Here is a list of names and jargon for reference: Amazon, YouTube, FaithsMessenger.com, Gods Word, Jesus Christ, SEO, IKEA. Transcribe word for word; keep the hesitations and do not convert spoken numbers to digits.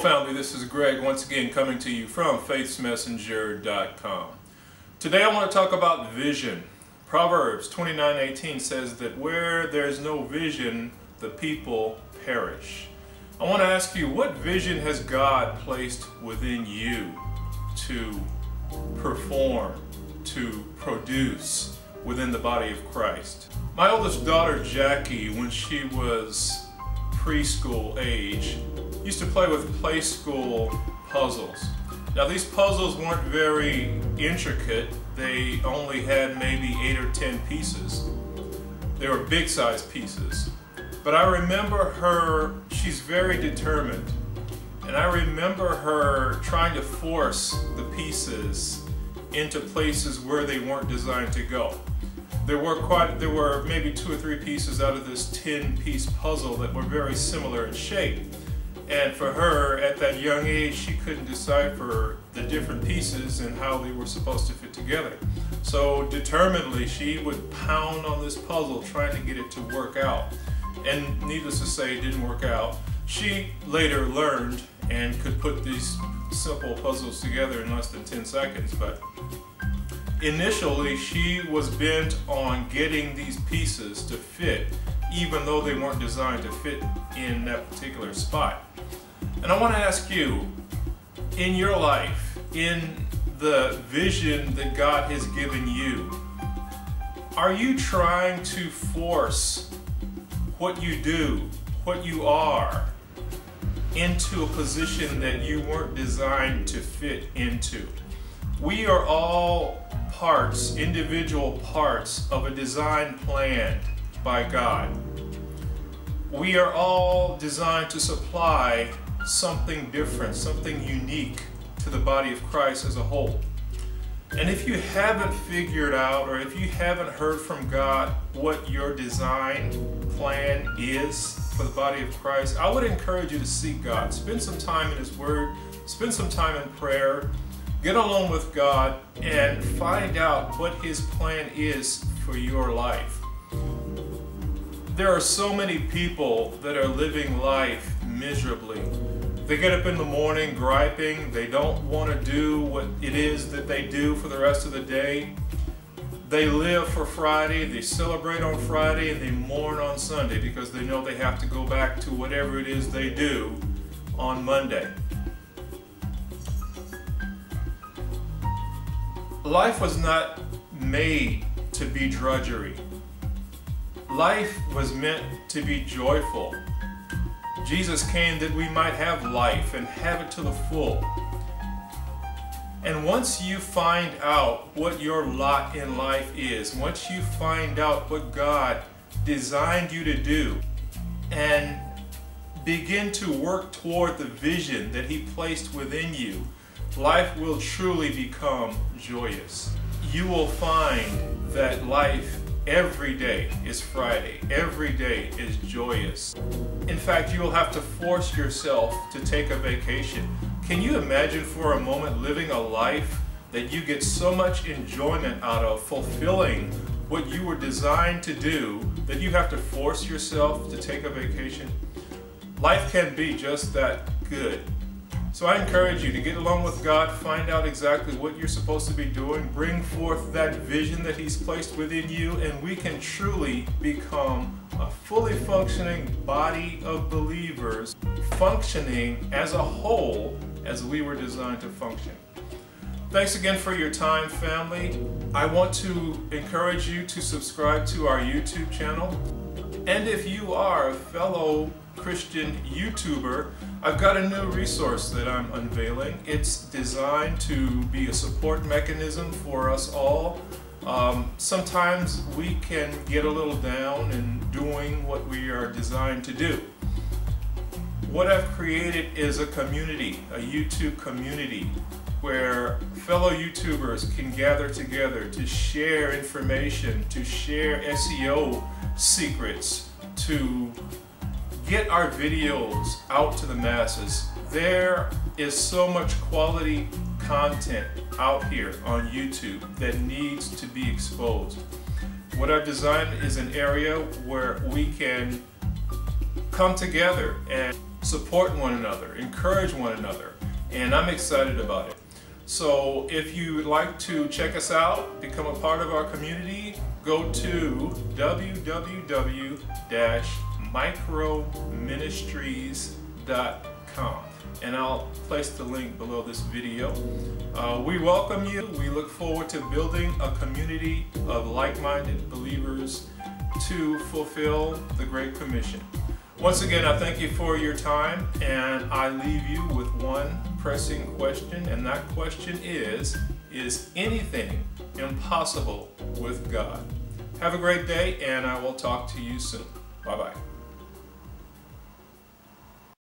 family, this is Greg once again coming to you from Faiths Messenger dot com. Today I want to talk about vision. Proverbs twenty-nine eighteen says that where there's no vision, the people perish. I want to ask you, what vision has God placed within you to perform, to produce within the body of Christ? My oldest daughter Jackie, when she was preschool age, used to play with play school puzzles. Now these puzzles weren't very intricate. They only had maybe eight or ten pieces. They were big size pieces. But I remember her, she's very determined. And I remember her trying to force the pieces into places where they weren't designed to go. There were quite, there were maybe two or three pieces out of this ten-piece puzzle that were very similar in shape. And for her, at that young age, she couldn't decipher the different pieces and how they were supposed to fit together. So determinedly, she would pound on this puzzle, trying to get it to work out. And needless to say, it didn't work out. She later learned and could put these simple puzzles together in less than ten seconds, but initially she was bent on getting these pieces to fit, even though they weren't designed to fit in that particular spot. And I want to ask you, in your life, in the vision that God has given you, are you trying to force what you do, what you are, into a position that you weren't designed to fit into? We are all parts, individual parts of a design planned by God. We are all designed to supply something different, something unique to the body of Christ as a whole. And if you haven't figured out, or if you haven't heard from God what your design plan is for the body of Christ, I would encourage you to seek God. Spend some time in His Word, spend some time in prayer, get along with God, and find out what His plan is for your life. There are so many people that are living life miserably. They get up in the morning griping, they don't want to do what it is that they do for the rest of the day. They live for Friday, they celebrate on Friday, and they mourn on Sunday because they know they have to go back to whatever it is they do on Monday. Life was not made to be drudgery. Life was meant to be joyful. Jesus came that we might have life and have it to the full. And once you find out what your lot in life is, once you find out what God designed you to do, and begin to work toward the vision that He placed within you, life will truly become joyous. You will find that life every day is Friday. Every day is joyous. In fact, you will have to force yourself to take a vacation. Can you imagine for a moment living a life that you get so much enjoyment out of, fulfilling what you were designed to do, that you have to force yourself to take a vacation? Life can be just that good. So I encourage you to get along with God, find out exactly what you're supposed to be doing, bring forth that vision that He's placed within you, and we can truly become a fully functioning body of believers, functioning as a whole as we were designed to function. Thanks again for your time, family. I want to encourage you to subscribe to our YouTube channel. And if you are a fellow Christian YouTuber, I've got a new resource that I'm unveiling. It's designed to be a support mechanism for us all. Um, sometimes we can get a little down in doing what we are designed to do. What I've created is a community, a YouTube community, where fellow YouTubers can gather together to share information, to share S E O secrets, to get our videos out to the masses. There is so much quality content out here on YouTube that needs to be exposed. What I've designed is an area where we can come together and support one another, encourage one another, and I'm excited about it. So if you would like to check us out, become a part of our community, go to w w w dash micro ministries dot com, and I'll place the link below this video. Uh, we welcome you. We look forward to building a community of like-minded believers to fulfill the Great Commission. Once again, I thank you for your time, and I leave you with one pressing question, and that question is, is anything impossible with God? Have a great day, and I will talk to you soon. Bye-bye.